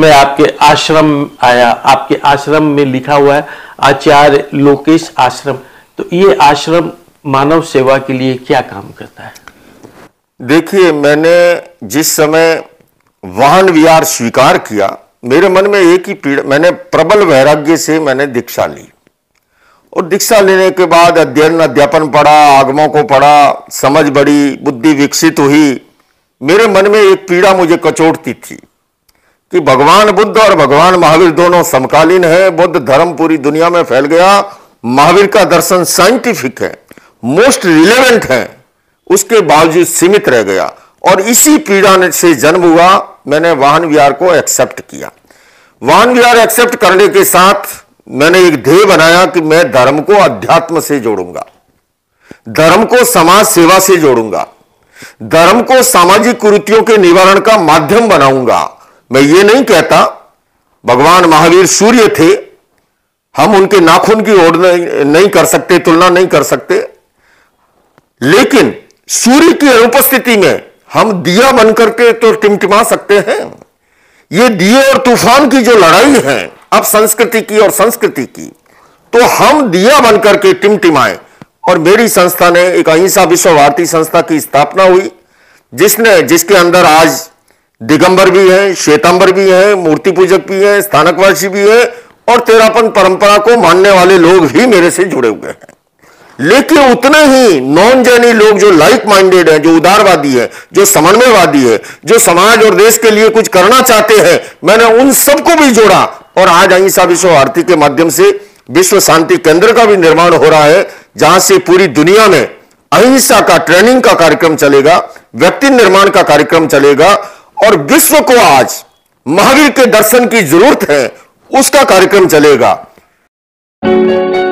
मैं आपके आश्रम आया, आपके आश्रम में लिखा हुआ है आचार्य लोकेश आश्रम, तो ये आश्रम मानव सेवा के लिए क्या काम करता है? देखिए, मैंने जिस समय वाहन विहार स्वीकार किया, मेरे मन में एक ही पीड़ा, मैंने प्रबल वैराग्य से मैंने दीक्षा ली और दीक्षा लेने के बाद अध्ययन अध्यापन पढ़ा, आगमों को पढ़ा, समझ बढ़ी, बुद्धि विकसित हुई। मेरे मन में एक पीड़ा मुझे कचोटती थी कि भगवान बुद्ध और भगवान महावीर दोनों समकालीन हैं, बौद्ध धर्म पूरी दुनिया में फैल गया, महावीर का दर्शन साइंटिफिक है, मोस्ट रिलेवेंट है, उसके बावजूद सीमित रह गया और इसी पीड़ा से जन्म हुआ। मैंने वाहन विहार को एक्सेप्ट किया। वाहन विहार एक्सेप्ट करने के साथ मैंने एक ध्येय बनाया कि मैं धर्म को अध्यात्म से जोड़ूंगा, धर्म को समाज सेवा से जोड़ूंगा, धर्म को सामाजिक कुरीतियों के निवारण का माध्यम बनाऊंगा। मैं ये नहीं कहता भगवान महावीर सूर्य थे, हम उनके नाखून की ओर नहीं कर सकते, तुलना नहीं कर सकते, लेकिन सूर्य की अनुपस्थिति में हम दिया बन करके तो टिमटिमा सकते हैं। ये दिए और तूफान की जो लड़ाई है अब संस्कृति की और संस्कृति की, तो हम दिया बन करके टिमटिमाए। और मेरी संस्था ने एक अहिंसा विश्व भारती संस्था की स्थापना हुई, जिसके अंदर आज दिगंबर भी हैं, श्वेतांबर भी हैं, मूर्ति पूजक भी हैं, स्थानकवासी भी हैं और तेरापंथ परंपरा को मानने वाले लोग भी मेरे से जुड़े हुए हैं। लेकिन उतने ही नॉन जैनी लोग जो लाइक माइंडेड हैं, जो उदारवादी हैं, जो समन्वयवादी हैं, जो समाज और देश के लिए कुछ करना चाहते हैं, मैंने उन सबको भी जोड़ा और आज अहिंसा विश्व भारती के माध्यम से विश्व शांति केंद्र का भी निर्माण हो रहा है, जहां से पूरी दुनिया में अहिंसा का ट्रेनिंग का कार्यक्रम चलेगा, व्यक्ति निर्माण का कार्यक्रम चलेगा और विश्व को आज महावीर के दर्शन की जरूरत है, उसका कार्यक्रम चलेगा।